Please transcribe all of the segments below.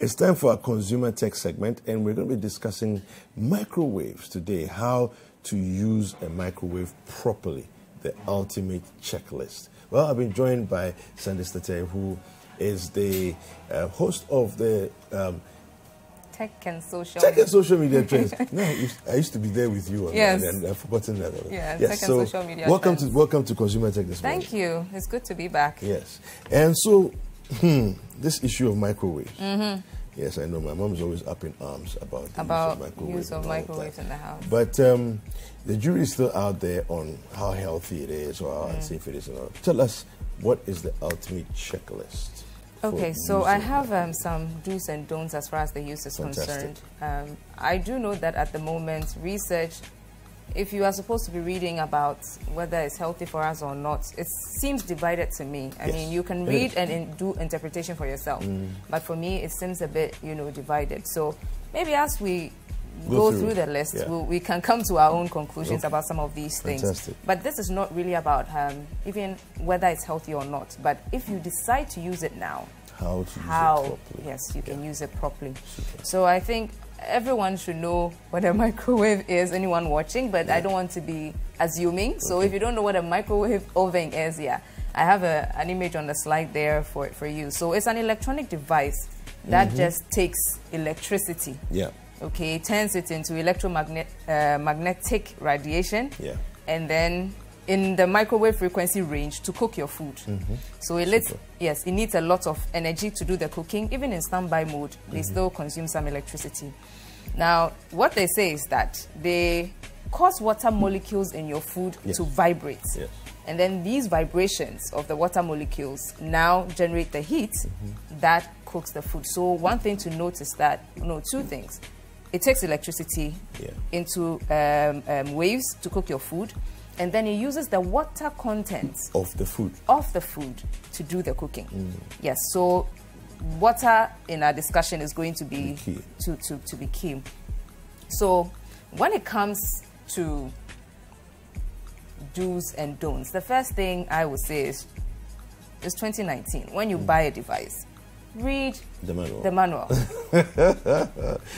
It's time for our consumer tech segment, and we're going to be discussing microwaves today, how to use a microwave properly, the ultimate checklist. Well, I've been joined by Sandister Tei, who is the host of the Tech and Social Media Trends. No, I used to be there with you, yes. And I've forgotten that. Yeah, yes. Welcome to Consumer Tech this morning. Thank you. It's good to be back. Yes. And so, this issue of microwaves. Mm-hmm. Yes, I know. My mom's always up in arms about the use of microwaves in the house. But the jury is still out there on how healthy it is or how unsafe it is. Tell us, what is the ultimate checklist? Okay, so I have some do's and don'ts as far as the use is concerned. I do know that at the moment, research, if you are supposed to be reading about whether it's healthy for us or not, it seems divided to me. I mean, you can read and do interpretation for yourself. But for me, it seems a bit, you know, divided. So maybe as we go through the list, we can come to our own conclusions about some of these things. Fantastic. But this is not really about even whether it's healthy or not. But if you decide to use it now, how you can use it properly. Super. So I think everyone should know what a microwave is, anyone watching, but I don't want to be assuming. Okay. So if you don't know what a microwave oven is, I have an image on the slide there for you. So it's an electronic device that just takes electricity. Yeah. Okay, it turns it into electromagnetic radiation. Yeah. And then in the microwave frequency range to cook your food. So it needs a lot of energy to do the cooking. Even in standby mode, they still consume some electricity. Now, what they say is that they cause water molecules in your food to vibrate. Yes. And then these vibrations of the water molecules now generate the heat that cooks the food. So one thing to notice that, no, two things. It takes electricity into waves to cook your food, and then it uses the water content of the food to do the cooking. Yes, so water in our discussion is going to be key. To be key. So when it comes to do's and don'ts, the first thing I would say is it's 2019. When you buy a device, read the manual.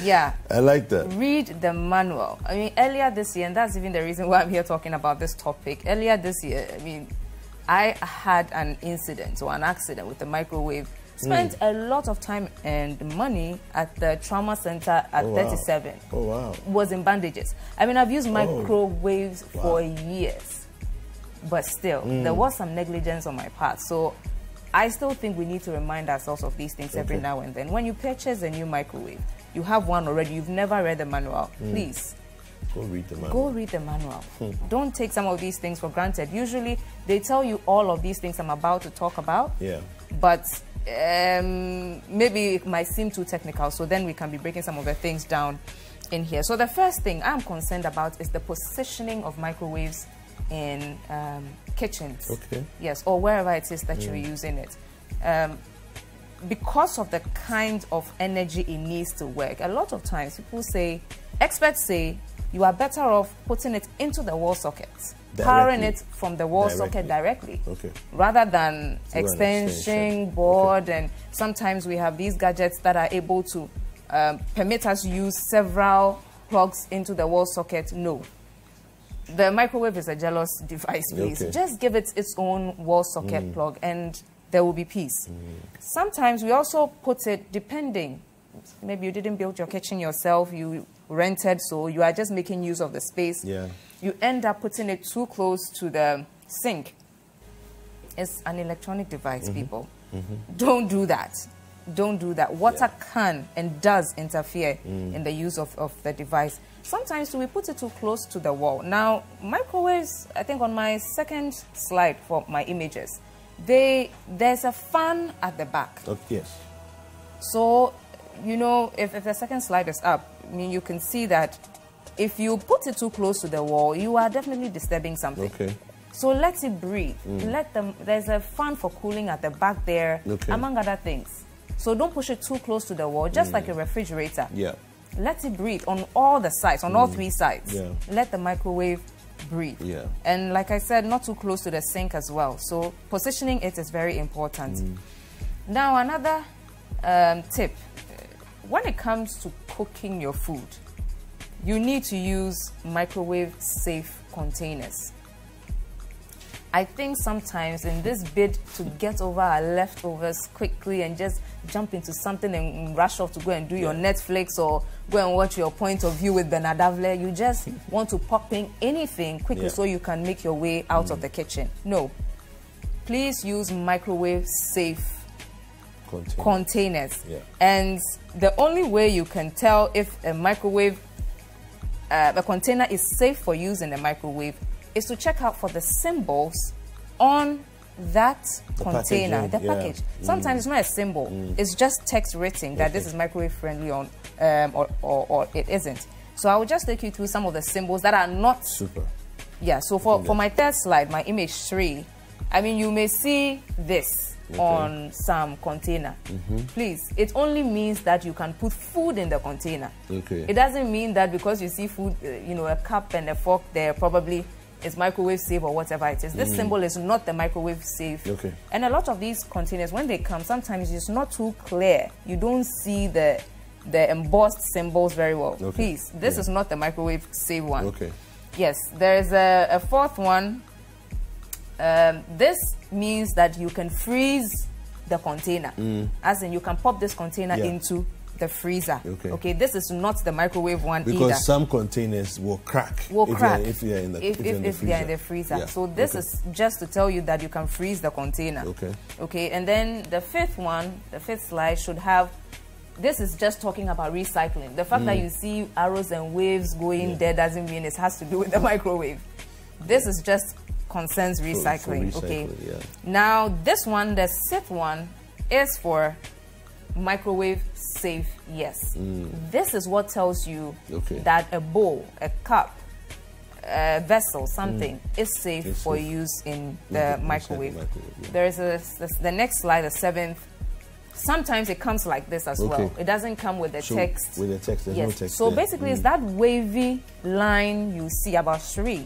Yeah. I like that. Read the manual. I mean, earlier this year, and that's even the reason why I'm here talking about this topic. Earlier this year, I mean, I had an incident or an accident with the microwave. Spent a lot of time and money at the trauma center at 37. Oh, wow. Was in bandages. I mean, I've used microwaves for years. But still, there was some negligence on my part. So I still think we need to remind ourselves of these things every now and then. When you purchase a new microwave, you have one already, you've never read the manual, please. Go read the manual. Don't take some of these things for granted. Usually, they tell you all of these things I'm about to talk about, but maybe it might seem too technical, so then we can be breaking some of the things down in here. So the first thing I'm concerned about is the positioning of microwaves in kitchens, yes, or wherever it is that you're using it, because of the kind of energy it needs to work. A lot of times people say, experts say, you are better off putting it into the wall socket, powering it from the wall socket directly, rather than extension board. And sometimes we have these gadgets that are able to permit us use several plugs into the wall socket. No. The microwave is a jealous device, please. Just give it its own wall socket plug and there will be peace. Sometimes we also put it, depending, maybe you didn't build your kitchen yourself, you rented, so you are just making use of the space. You end up putting it too close to the sink. It's an electronic device, people. Don't do that. Don't do that. Water can and does interfere in the use of the device. Sometimes we put it too close to the wall. Now, microwaves, I think on my second slide for my images, there's a fan at the back. So, you know, if the second slide is up, I mean, you can see that if you put it too close to the wall, you are definitely disturbing something. So let it breathe. There's a fan for cooling at the back there, among other things. So don't push it too close to the wall, just like a refrigerator. Let it breathe on all the sides, on all three sides. Let the microwave breathe. And like I said, not too close to the sink as well. So positioning it is very important. Now, another tip When it comes to cooking your food, you need to use microwave-safe containers. I think sometimes in this bid to get over our leftovers quickly and just jump into something and rush off to go and do your Netflix or go and watch your Point of View with Bernard Avlé, you just want to pop in anything quickly so you can make your way out of the kitchen. No. Please use microwave-safe containers. And the only way you can tell if a microwave, a container is safe for use in the microwave is to check out for the symbols on that container, the package. Sometimes it's not a symbol, it's just text written that this is microwave friendly on, or it isn't. So I will just take you through some of the symbols that are not... Super. Yeah, so for my third slide, my image 3, I mean, you may see this on some container. Please, it only means that you can put food in the container. It doesn't mean that because you see food, you know, a cup and a fork there, probably it's microwave safe or whatever it is. This symbol is not the microwave safe. And a lot of these containers, when they come, sometimes it's not too clear. You don't see the embossed symbols very well. Please, this is not the microwave safe one. Yes, there is a fourth one. This means that you can freeze the container. As in, you can pop this container into the freezer. This is not the microwave one because either. Because some containers will crack. If they are in the freezer. So this is just to tell you that you can freeze the container. And then the fifth one, the fifth slide should have, this is just talking about recycling. The fact that you see arrows and waves going there doesn't mean it has to do with the microwave. This is just concerns recycling. Now this one, the sixth one, is for microwave safe. This is what tells you that a bowl, a cup, a vessel, something is safe for use in the microwave. There is the next slide, the seventh. Sometimes it comes like this as well. It doesn't come with the text. With the text, there's no text. So basically, it's that wavy line you see about 3.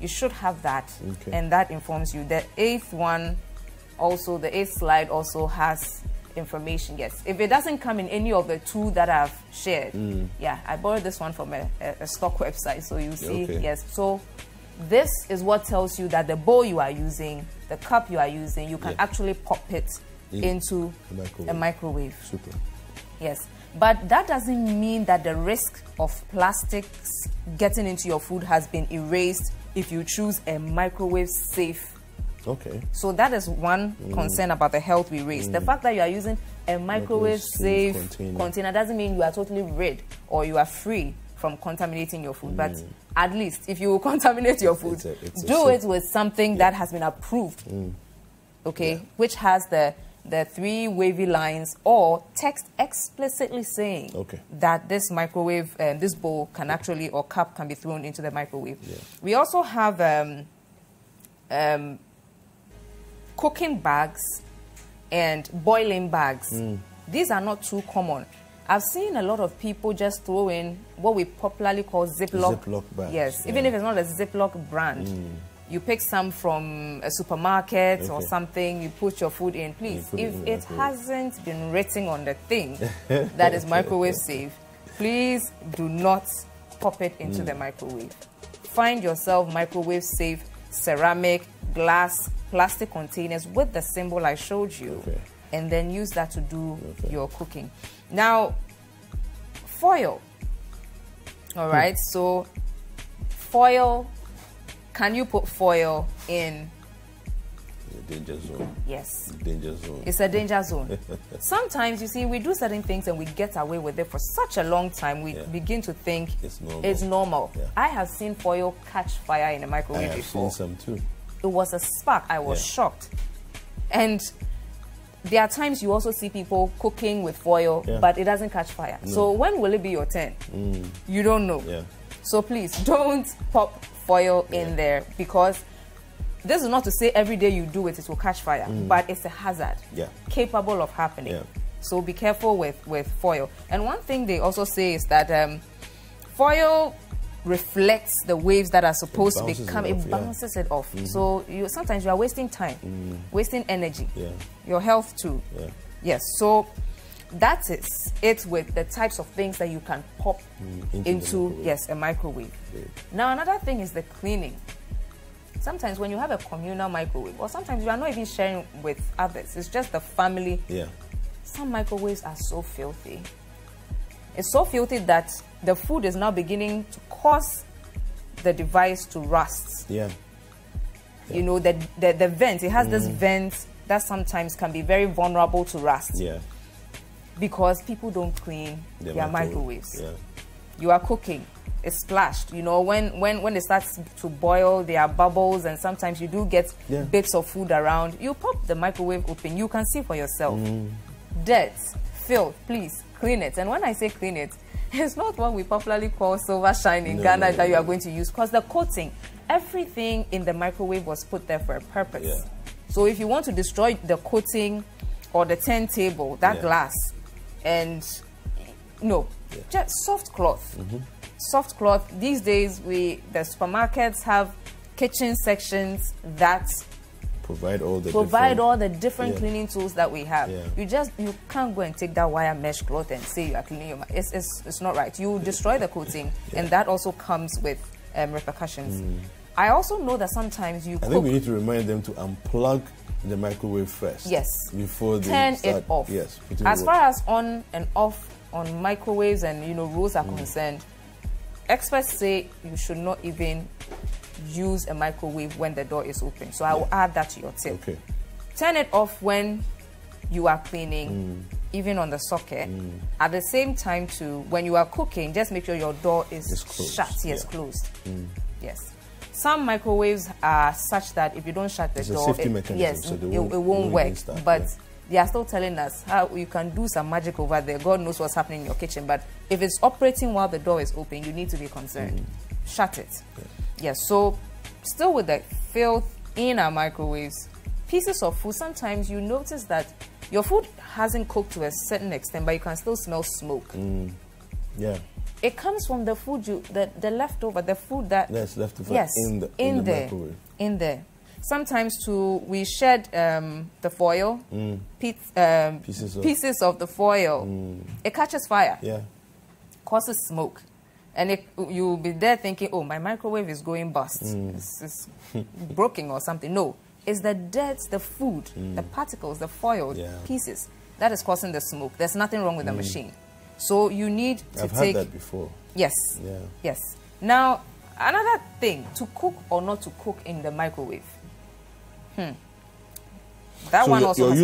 You should have that, and that informs you. The eighth one, also the eighth slide, also has information. Yes, if it doesn't come in any of the 2 that I've shared, I borrowed this one from a stock website, so you see, so this is what tells you that the bowl you are using, the cup you are using, you can actually pop it into a microwave. But that doesn't mean that the risk of plastics getting into your food has been erased if you choose a microwave safe. So that is one concern about the health we raised. The fact that you are using a microwave safe container doesn't mean you are totally rid or you are free from contaminating your food. But at least if you contaminate your food, do it with something that has been approved, which has the 3 wavy lines or text explicitly saying that this microwave, this bowl can actually, or cup can be thrown into the microwave. We also have cooking bags and boiling bags. These are not too common. I've seen a lot of people just throw in what we popularly call Ziploc bags. Even if it's not a Ziploc brand. You pick some from a supermarket or something, you put your food in. Please, if it hasn't been written on the thing that is microwave safe, please do not pop it into the microwave. Find yourself microwave safe ceramic, glass, plastic containers with the symbol I showed you, and then use that to do your cooking. Now, foil. All right, so foil. Can you put foil in the danger zone? Yes. The danger zone. It's a danger zone. Sometimes, you see, we do certain things and we get away with it for such a long time, we begin to think it's normal. I have seen foil catch fire in a microwave before. I have seen some too. It was a spark. I was shocked. And there are times you also see people cooking with foil, but it doesn't catch fire. So when will it be your turn? You don't know. So please, don't pop foil in there, because this is not to say every day you do it, it will catch fire, but it's a hazard capable of happening. So be careful with foil. And one thing they also say is that foil reflects the waves that are supposed to become, it bounces it off. So sometimes you are wasting time, wasting energy, your health too. So That is it with the types of things that you can pop into yes, a microwave. Yeah. Now, another thing is the cleaning. Sometimes when you have a communal microwave, or sometimes you are not even sharing with others, it's just the family. Yeah. Some microwaves are so filthy. It's so filthy that the food is now beginning to cause the device to rust. Yeah. Yeah. You know, the vent, it has this vent that sometimes can be very vulnerable to rust. Yeah. Because people don't clean their microwaves. Yeah. You are cooking, it's splashed. You know, when it starts to boil, there are bubbles, and sometimes you do get bits of food around. You pop the microwave open, you can see for yourself. Dirt, filth, please clean it. And when I say clean it, it's not what we popularly call silver shine in Ghana that you are going to use, because the coating, everything in the microwave was put there for a purpose. Yeah. So if you want to destroy the coating or the turntable, that glass, and just soft cloth. Soft cloth. These days, the supermarkets have kitchen sections that provide all the different cleaning tools that we have. Yeah. You can't go and take that wire mesh cloth and say you are cleaning your microwave. It's not right. You destroy the coating, and that also comes with repercussions. I also know that sometimes I think we need to remind them to unplug the microwave first. Yes. Before they turn it off. Yes. As far as on and off on microwaves and rules are concerned, experts say you should not even use a microwave when the door is open. So I will add that to your tip. Okay. Turn it off when you are cleaning, even on the socket. At the same time too, when you are cooking, just make sure your door is shut. Yes, closed. Yes. Some microwaves are such that if you don't shut the door, it's a safety mechanism, so it won't work. But they are still telling us how you can do some magic over there. God knows what's happening in your kitchen. But if it's operating while the door is open, you need to be concerned. Shut it. So still with the filth in our microwaves, pieces of food, sometimes you notice that your food hasn't cooked to a certain extent, but you can still smell smoke. Yeah. It comes from the food the leftover, the food that's left over in the microwave. In there. Sometimes too, we shed the foil, pieces of the foil. It catches fire. Yeah. Causes smoke, and you'll be there thinking, oh, my microwave is going bust. It's broken or something. No, it's the dirt, the food, the particles, the foil pieces that is causing the smoke. There's nothing wrong with the machine. So you need to take... I've had that before. Yes. Yeah. Yes. Now, another thing, to cook or not to cook in the microwave. That one also you're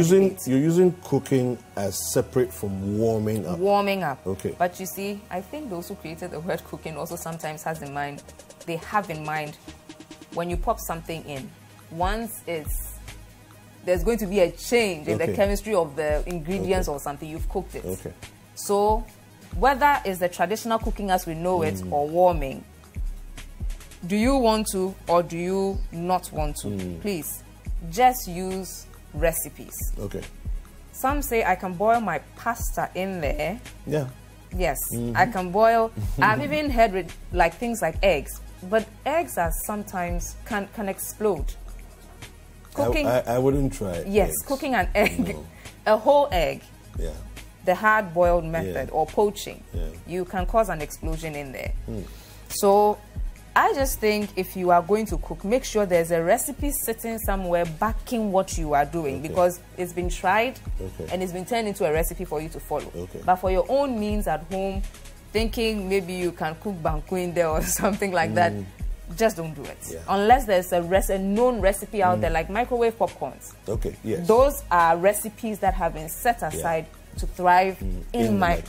using cooking as separate from warming up. Warming up. Okay. But you see, I think those who created the word cooking also sometimes have in mind when you pop something in, once it's... There's going to be a change in the chemistry of the ingredients or something. You've cooked it. Okay. So, whether it's the traditional cooking as we know it or warming, do you want to or do you not want to? Please, just use recipes. Okay. Some say I can boil my pasta in there. Yeah. Yes, I can boil. I've even heard things like eggs, but eggs are sometimes can explode. Cooking. I wouldn't try. Yes, eggs. Cooking an egg, a whole egg. Yeah. The hard-boiled method or poaching, you can cause an explosion in there. So I just think if you are going to cook, make sure there's a recipe sitting somewhere backing what you are doing, because it's been tried and it's been turned into a recipe for you to follow. But for your own means at home, thinking maybe you can cook banku in there or something like that, just don't do it. Unless there's a known recipe out there, like microwave popcorns. Yes. Those are recipes that have been set aside to thrive in my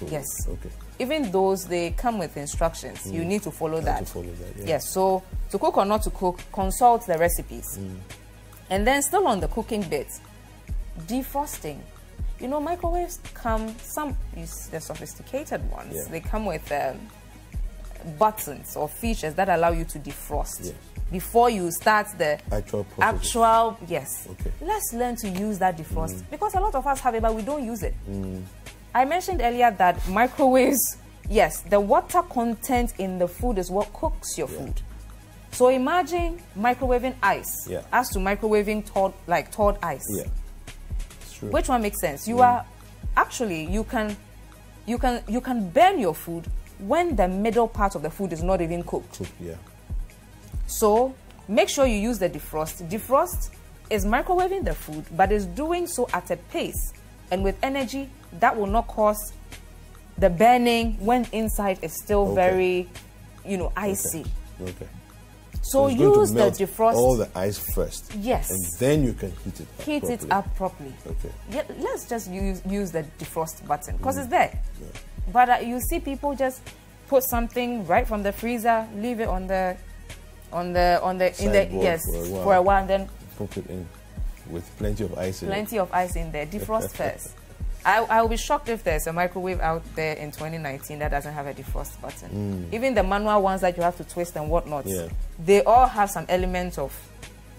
even those, they come with instructions. You need to follow that. So to cook or not to cook, consult the recipes. And then still on the cooking bit, defrosting. Microwaves come, some use the sophisticated ones. They come with buttons or features that allow you to defrost before you start the actual Let's learn to use that defrost, because a lot of us have it, but we don't use it. I mentioned earlier that microwaves, the water content in the food is what cooks your food. So imagine microwaving ice as to microwaving thawed ice. Which one makes sense? You are actually you can burn your food when the middle part of the food is not even cooked. Yeah. So make sure you use the defrost. Defrost is microwaving the food, but is doing so at a pace and with energy that will not cause the burning when inside is still very, you know, icy. Okay. So use the defrost. All the ice first. Yes. And then you can heat it up properly. Heat it up properly. Okay. Yeah, let's just use the defrost button because it's there. Yeah. But you see people just put something right from the freezer, leave it on the sideboard for a while, and then put it in with plenty of ice in it. Plenty of ice in there. Defrost first. I'll be shocked if there's a microwave out there in 2019 that doesn't have a defrost button. Mm. Even the manual ones that you have to twist and whatnot, they all have some element of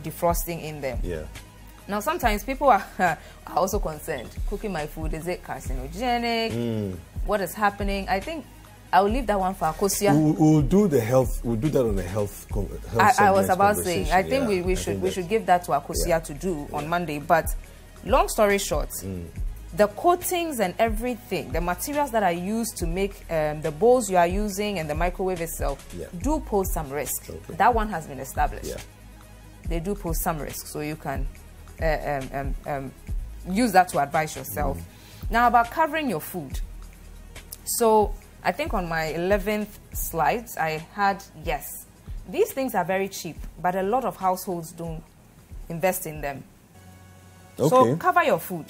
defrosting in them. Yeah. Now, sometimes people are also concerned. Cooking my food, is it carcinogenic? Mm. What is happening? I think I'll leave that one for Akosia. We'll do the health. We'll do that on the health. I was about saying. I think we should give that to Akosia to do on Monday. But long story short. Mm. The coatings and everything, the materials that are used to make the bowls you are using and the microwave itself do pose some risk. Okay. That one has been established. Yeah. They do pose some risk, so you can use that to advise yourself. Mm. Now, about covering your food. So, I think on my 11th slide, I had, these things are very cheap, but a lot of households don't invest in them. So cover your food,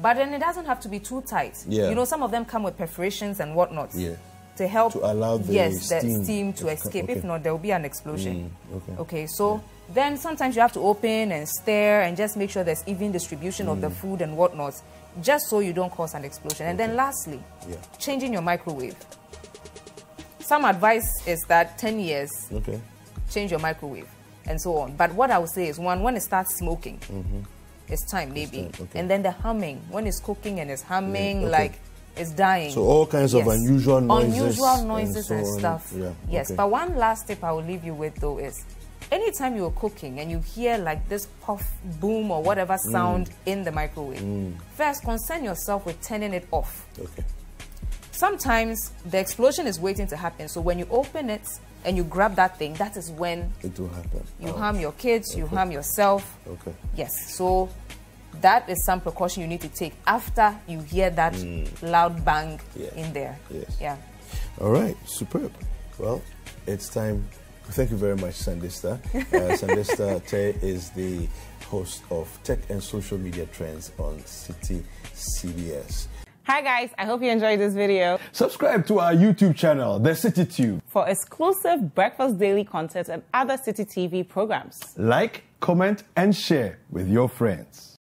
but then it doesn't have to be too tight. Yeah. You know, some of them come with perforations and whatnot to help allow the, steam to escape. If not, there will be an explosion. Mm. Okay, so then sometimes you have to open and stir and just make sure there's even distribution of the food and whatnot, just so you don't cause an explosion. And then lastly, changing your microwave. Some advice is that 10 years, change your microwave and so on. But what I would say is, one, when it starts smoking, it's time maybe, and then the humming when it's cooking and it's humming like it's dying. So all kinds of unusual noises and, stuff. Yeah. Yes, but one last tip I will leave you with though is, anytime you're cooking and you hear like this puff, boom or whatever sound in the microwave, first concern yourself with turning it off. Okay. Sometimes the explosion is waiting to happen, so when you open it and you grab that thing, that is when it will happen. You harm your kids, you harm yourself. Okay. Yes, so that is some precaution you need to take after you hear that loud bang in there. Yes. Yeah. All right, superb. Well, it's time. Thank you very much, Sandister. Sandister Tei is the host of Tech and Social Media Trends on Citi CBS. Hi guys, I hope you enjoyed this video. Subscribe to our YouTube channel, The City Tube, for exclusive Breakfast Daily content and other City TV programs. Like, comment, and share with your friends.